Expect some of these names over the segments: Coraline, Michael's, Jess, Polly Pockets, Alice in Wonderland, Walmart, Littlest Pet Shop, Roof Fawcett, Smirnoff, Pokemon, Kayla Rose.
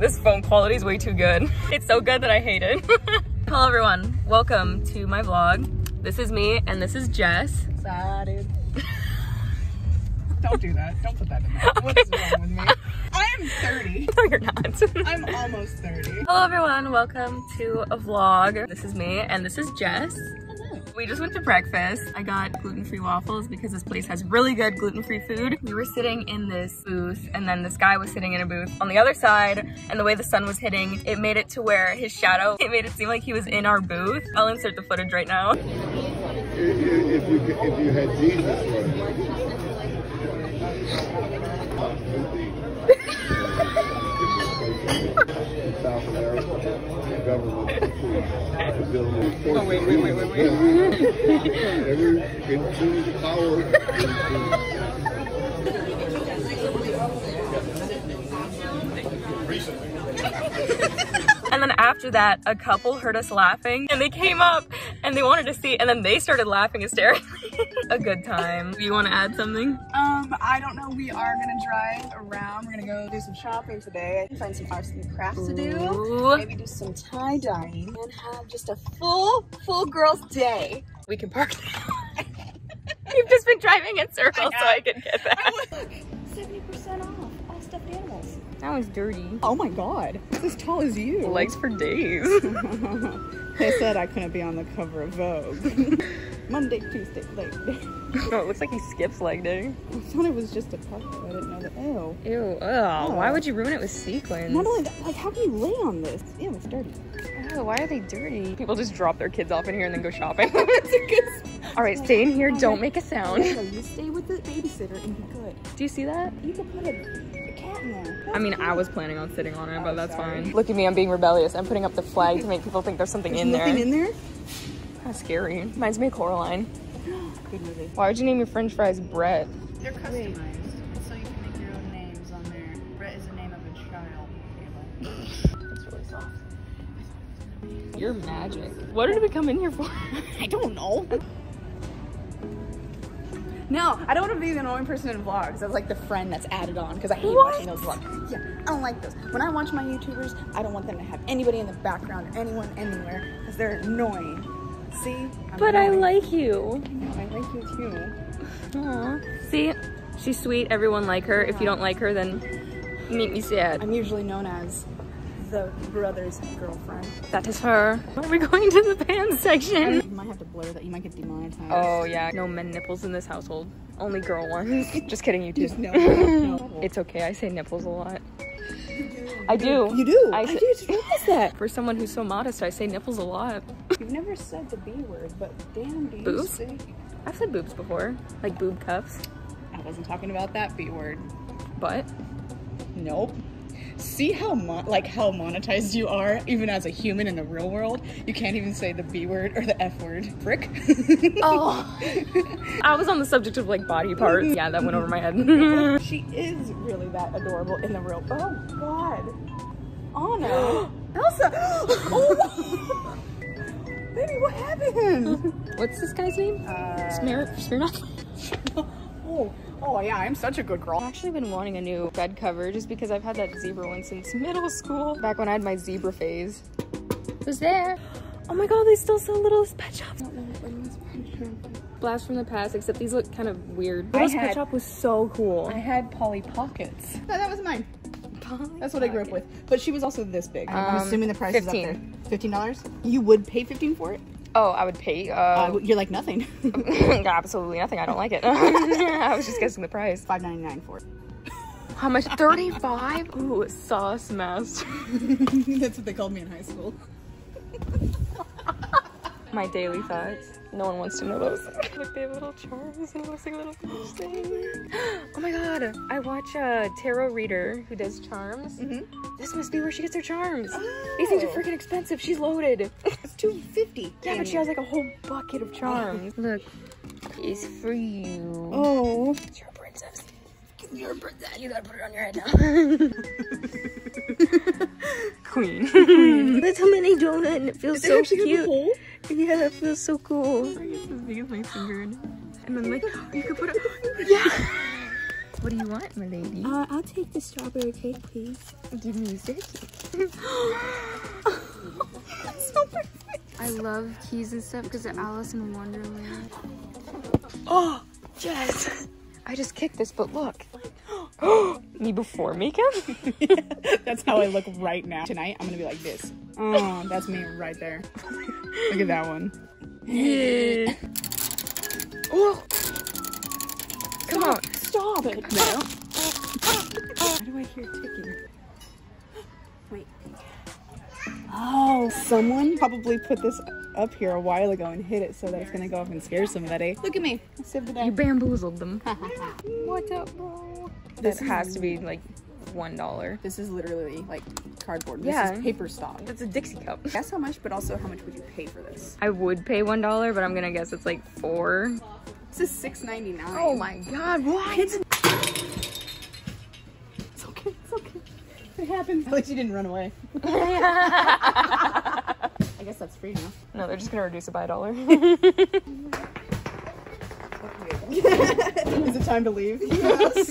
This foam quality is way too good. It's so good that I hate it. Hello everyone, welcome to my vlog. This is me and this is Jess. Excited. Don't do that, don't put that in there. Okay. What is wrong with me? I am 30. No, you're not. I'm almost 30. Hello everyone, welcome to a vlog. This is me and this is Jess. We just went to breakfast. I got gluten-free waffles because this place has really good gluten-free food. We were sitting in this booth and then this guy was sitting in a booth on the other side, and the way the sun was hitting, it made it to where his shadow, it made it seem like he was in our booth. I'll insert the footage right now. If you had Jesus Oh, wait. Every ensuing power. And then after that, a couple heard us laughing and they came up and they wanted to see, and then they started laughing hysterically. A good time. You want to add something? I don't know. We are going to drive around. We're going to go do some shopping today. I can find some arts and crafts to do. Maybe do some tie-dyeing and have just a full girl's day. We can park now. You've just been driving in circles so I can get that. Look, 70% off all stuffed animals. That one's dirty. Oh my God. It's as tall as you. Legs for days. They said I couldn't be on the cover of Vogue. Monday, Tuesday, leg day. Oh, it looks like he skips leg day. I thought it was just a puppet. I didn't know that. Ew. Ew. Ugh. Why would you ruin it with sequins? Not only that, like, how can you lay on this? Ew, it's dirty. Oh, why are they dirty? People just drop their kids off in here and then go shopping. That's a good. All right, stay in here. Don't make a sound. Yeah, you stay with the babysitter and be good. Do you see that? You can put a cat in there. That's cute. I was planning on sitting on it, but that's fine. Look at me. I'm being rebellious. I'm putting up the flag to make people think there's something in there. Nothing in there? That's scary. Reminds me of Coraline. Good movie. Why would you name your french fries Brett? They're customized, so you can make your own names on there. Brett is the name of a child. It's really soft. You're magic. What did we come in here for? I don't know. No, I don't want to be the annoying person in vlogs. I was like the friend that's added on because I hate watching those vlogs. Yeah, I don't like those. When I watch my YouTubers, I don't want them to have anybody in the background or anyone anywhere because they're annoying. See? But I like you. I know, I like you too. Aww. See? She's sweet. Everyone like her. Yeah. If you don't like her, then make me sad. I'm usually known as the brother's girlfriend. That is her. Are we going to the pants section? You might have to blur that. You might get demonetized. Oh, yeah. No men nipples in this household. Only girl ones. Just kidding, you too. No, no. It's okay. I say nipples a lot. I do. You do? I do. What is that? For someone who's so modest, I say nipples a lot. You've never said the B word, but damn, do you boobs? Say? I've said boobs before, like boob cuffs. I wasn't talking about that B word. But? Nope. See how monetized you are, even as a human in the real world? You can't even say the B word or the F word. Frick. Oh. I was on the subject of like body parts. Yeah, that went over my head. She is really that adorable in the real world. Oh God. Anna. Elsa. Oh. Baby, what happened? What's this guy's name? Smirnoff? Oh yeah, I'm such a good girl. I've actually been wanting a new bed cover just because I've had that zebra one since middle school. Back when I had my zebra phase. Who's there? Oh my God, they still sell Littlest Pet Shop. Blast from the past, except these look kind of weird. Littlest Pet Shop was so cool. I had Polly Pockets. No, that was mine. That's what I grew up with. But she was also this big. I'm assuming the price is up there. $15? You would pay $15 for it? Oh, I would pay. You're like nothing. Absolutely nothing. I don't like it. I was just guessing the price. $5.99 for it. How much? 35? Ooh, sauce master. That's what they called me in high school. My daily thoughts. No one wants to know those. Look, they have little charms and like little things. Oh my God! I watch a tarot reader who does charms. This must be where she gets her charms. Oh. These things are freaking expensive. She's loaded. It's $250. Yeah, but she has like a whole bucket of charms. Look, it's for you. Oh, it's your princess. You're a princess. You gotta put it on your head now. Queen. That's how many donut, and it feels so cute. Yeah, that feels so cool. It's as big as my finger. And then like, you could put it. Yeah. What do you want, my lady? I'll take the strawberry cake, please. Give me the cake. That's so perfect. I love keys and stuff because of Alice in Wonderland. Oh, Jess! I just kicked this, but look. Me before makeup? That's how I look right now. Tonight, I'm gonna be like this. Oh, that's me right there. Look at that one. Yeah. Oh! Come on. Stop it. No. Why do I hear ticking? Wait. Oh, someone probably put this up here a while ago and hit it so that it's gonna go off and scare somebody. Look at me. You bamboozled them. What's up, bro? This has to be like $1. This is literally like cardboard. This is paper stock. That's a Dixie cup. Guess how much, but also how much would you pay for this? I would pay $1, but I'm gonna guess it's like $4. This is $6.99. Oh my god, what? It's okay, it's okay. It happens. At least you didn't run away. I guess that's free now. No, they're just gonna reduce it by $1. Is it time to leave? Yes.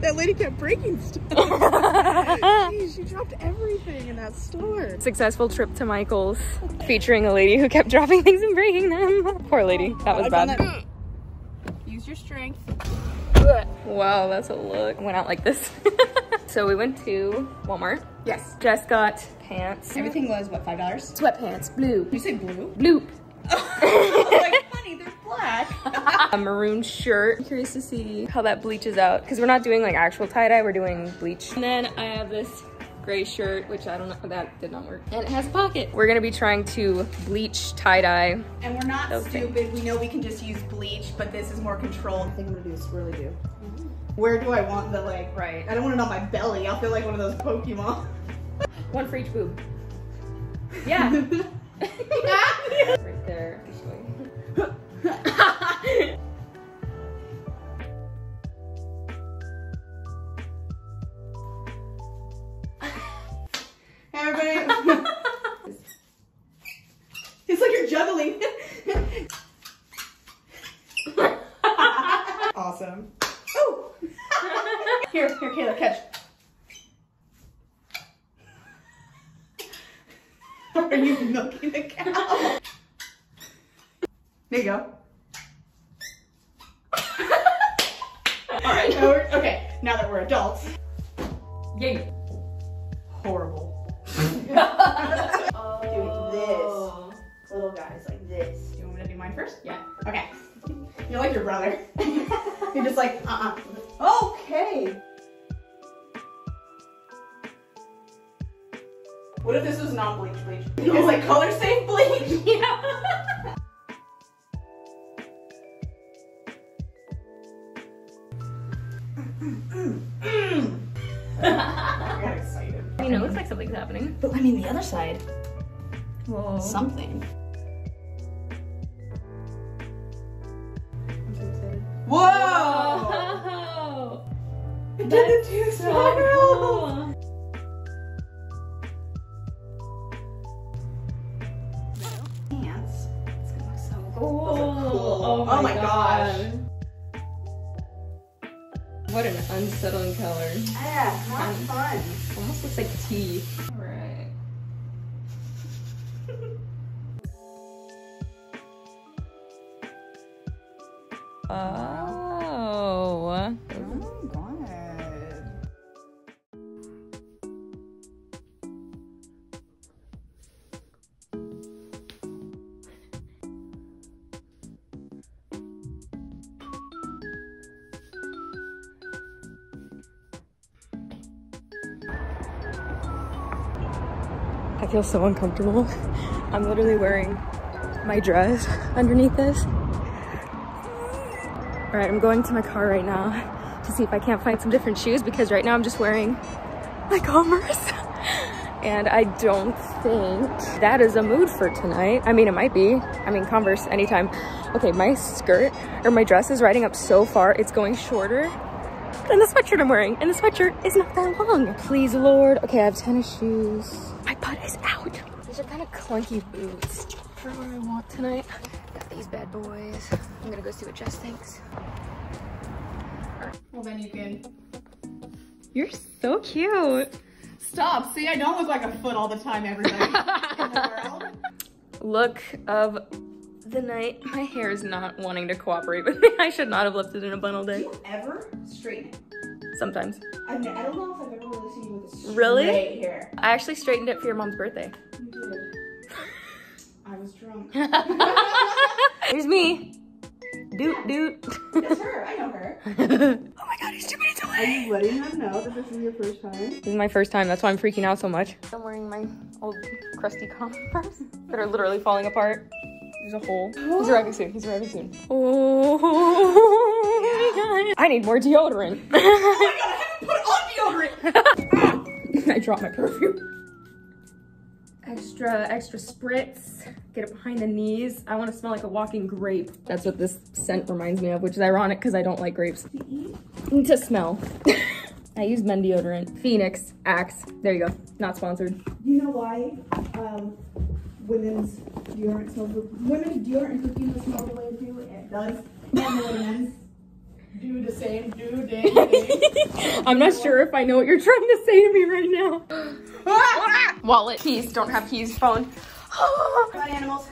That lady kept breaking stuff. Jeez, she dropped everything in that store. Successful trip to Michael's featuring a lady who kept dropping things and breaking them. Poor lady. That was bad. Use your strength. Wow, that's a look. Went out like this. So we went to Walmart. Yes. Jess got pants. Everything was, what, $5? Sweatpants. Blue. Did you say blue? Bloop. Like, funny, there's black. A maroon shirt. I'm curious to see how that bleaches out. Because we're not doing like actual tie-dye, we're doing bleach. And then I have this gray shirt, which I don't know, that did not work. And it has a pocket. We're gonna be trying to bleach tie-dye. And we're not stupid, we know we can just use bleach, but this is more controlled. I think I'm gonna do a swirly do. Where do I want the leg? Right. I don't want it on my belly. I'll feel like one of those Pokemon. One for each boob. Yeah. Right there. It's like you're juggling. Awesome. Oh! Here, Kayla, catch. Are you milking the cow? There you go. All right. Now we're, okay. Now that we're adults. Yay. Horrible. Oh. Doing this. Little guys like this. Do you want me to do mine first? Yeah. Okay. You're like your brother. You're just like, okay. What if this was not bleach? It's like color safe bleach? Yeah. I got excited. You know, it looks like something's happening. But I mean, the other side. Whoa. Something. I'm so excited. Whoa! It did a two spiral! Pants. It's gonna look so cool. Oh my gosh. What an unsettling color. Yeah, not fun. Almost looks like tea. All right. Oh. Oh my god. I feel so uncomfortable. I'm literally wearing my dress underneath this. All right, I'm going to my car right now to see if I can't find some different shoes because right now I'm just wearing my Converse. And I don't think that is a mood for tonight. I mean, it might be. I mean, Converse anytime. Okay, my skirt or my dress is riding up so far. It's going shorter than the sweatshirt I'm wearing. And the sweatshirt is not that long. Please, Lord. Okay, I have tennis shoes. My butt is out. These are kind of clunky boots for what I want tonight. Got these bad boys. I'm gonna go see what Jess thinks. Or Well, then you can. You're so cute. Stop. See, I don't look like a foot all the time, everybody. In the world. Look of the night. My hair is not wanting to cooperate with me. I should not have left it in a bundle day. Do you ever straighten it? Sometimes. I mean, I don't know if I've ever really seen you with a straight hair. I actually straightened it for your mom's birthday. You did. I was drunk. Here's me. Doot, doot. That's her. I know her. Oh my god, he's 2 minutes away. Are you letting him know that this is your first time? This is my first time. That's why I'm freaking out so much. I'm wearing my old crusty converse that are literally falling apart. There's a hole. He's arriving soon. He's arriving soon. Oh my god. I need more deodorant. Oh my god, I haven't put on deodorant. I dropped my perfume. Extra spritz. Get it behind the knees. I want to smell like a walking grape. That's what this scent reminds me of, which is ironic because I don't like grapes. I need to smell. I use men deodorant. Phoenix, Axe. There you go. Not sponsored. You know why? Women's deodorant smells. Women's deodorant cooking will smell the way do it does. And women's do the same thing. I'm not sure if I know what you're trying to say to me right now. Ah! Wallet, keys. Don't have keys. Phone. Bye animals.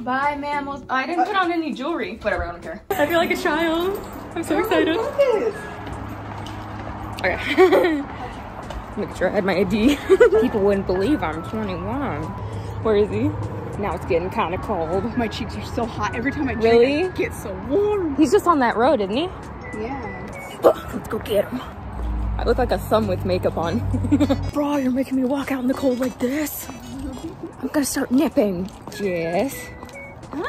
Bye mammals. I didn't put on any jewelry. Whatever. I don't care. I feel like a child. I'm so excited. Okay. Make sure I had my ID. People wouldn't believe I'm 21. Where is he? Now it's getting kind of cold. My cheeks are so hot. Every time I drink, really? It gets so warm. He's just on that road, isn't he? Yeah. Let's go get him. I look like a thumb with makeup on. Bro, you're making me walk out in the cold like this. I'm gonna start nipping. Jess. Hi. Hi.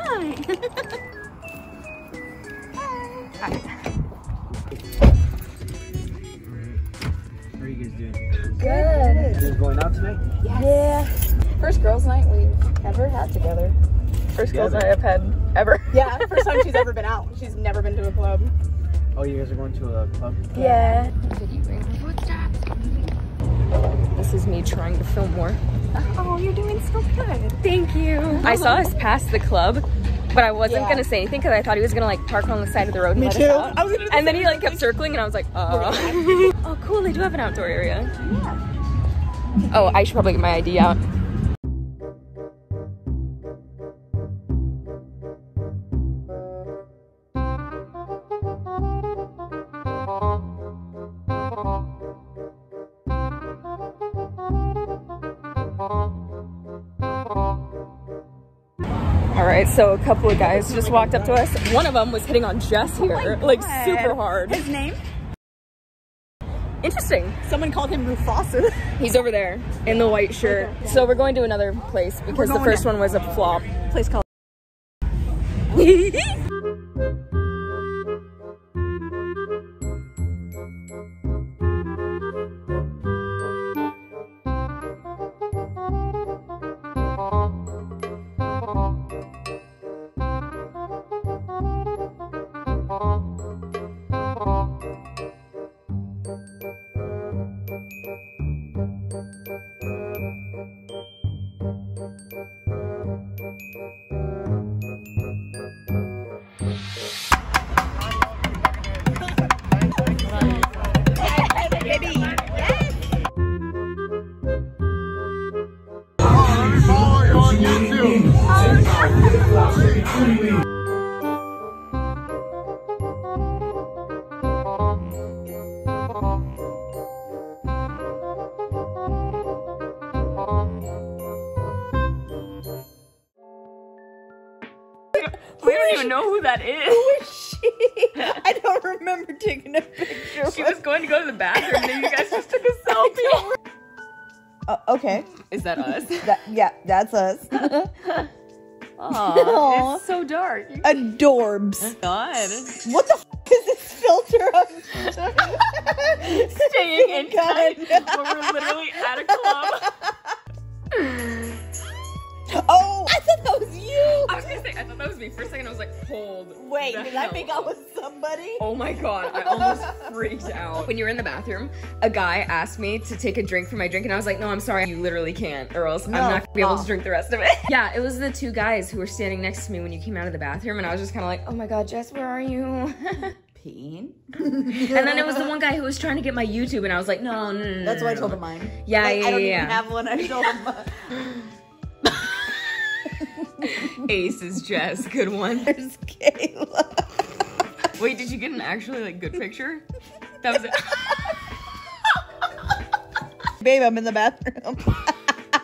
How are you guys doing? Good. You guys going out tonight? Yes. Yeah. First girls' night we've ever had together. First girls' night I've had ever. Yeah, first time she's ever been out. She's never been to a club. Oh, you guys are going to a club? Yeah. Did you bring the footsteps? This is me trying to film more. Oh, you're doing so good. Thank you. I saw us pass the club, but I wasn't gonna say anything because I thought he was gonna like park on the side of the road and let us out. I was gonna and then he like kept circling and I was like, oh. Oh, cool. They do have an outdoor area. Yeah. Oh, I should probably get my ID out. So a couple of guys just walked up to us. One of them was hitting on Jess here, like super hard. His name? Interesting. Someone called him Roof Fawcett. He's over there in the white shirt. Okay, yeah. So we're going to another place because the first one was a flop. Place called. Taking a picture. She was going to go to the bathroom and then you guys just took a selfie. Okay. Is that us? Yeah, that's us. Aww, it's so dark. Adorbs. God. What the f is this filter of staying inside when we're literally at a club? Oh, I thought that was you. I was gonna say, I thought that was me. For a second I was like, hold. Wait, did I make out with somebody? Oh my god, I almost freaked out. When you were in the bathroom, a guy asked me to take a drink from my drink and I was like, no, I'm sorry, you literally can't or else no, I'm not gonna be able to drink the rest of it. Yeah, it was the two guys who were standing next to me when you came out of the bathroom and I was just kind of like, oh my god, Jess, where are you? pain. And then it was the one guy who was trying to get my YouTube, and I was like, no, no, no. That's why I told him mine. Yeah, like, yeah, I don't even have one. I told him mine. Ace is Jess. Good one. There's Kayla. Wait, did you get an actually like good picture? That was it. Babe, I'm in the bathroom.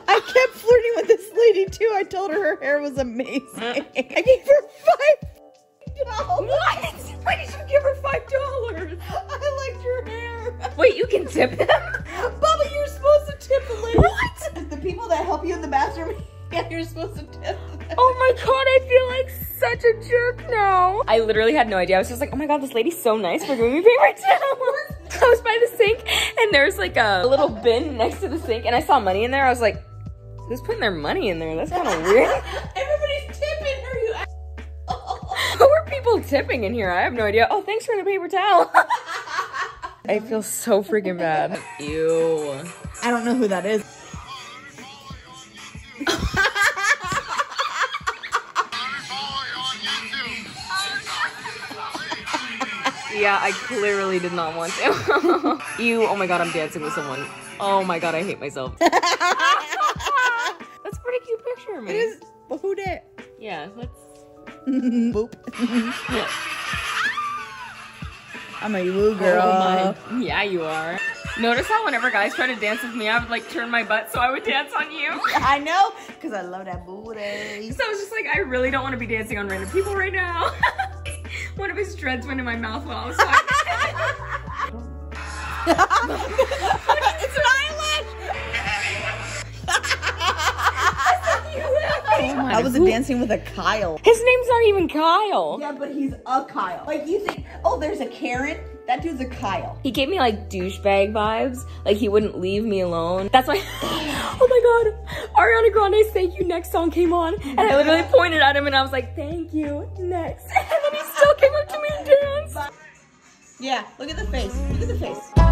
I kept flirting with this lady too. I told her her hair was amazing. I gave her $5. What? Why did you give her $5? I liked your hair. Wait, you can tip them? Bubba, you're supposed to tip the lady. What? The people that help you in the bathroom, yeah, you're supposed to tip them. Oh my god, I feel like such a jerk now. I literally had no idea. I was just like, oh my god, this lady's so nice for giving me paper towels. I was by the sink and there's like a little bin next to the sink and I saw money in there. I was like, who's putting their money in there? That's kind of weird. Everybody's tipping her, you asshole. Who are people tipping in here? I have no idea. Oh, thanks for the paper towel. I feel so freaking bad. Ew. I don't know who that is. Yeah, I clearly did not want to. Ew, oh my god, I'm dancing with someone. Oh my god, I hate myself. That's a pretty cute picture of me. It is, but who did? Yeah, let's... Boop. I'm a woo girl. Oh my. Yeah, you are. Notice how whenever guys try to dance with me, I would like turn my butt so I would dance on you. I know, because I love that booty. So I was just like, I really don't want to be dancing on random people right now. One of his dreads went in my mouth while I was talking. It's an eyelash! I was dancing with a Kyle. His name's not even Kyle. Yeah, but he's a Kyle. Like, you think, oh, there's a Karen? That dude's a Kyle. He gave me, like, douchebag vibes. Like, he wouldn't leave me alone. That's why, oh my god, Ariana Grande's Thank You Next song came on, and I literally pointed at him, and I was like, thank you, next. And then he still came up to me and danced. Yeah, look at the face. Look at the face.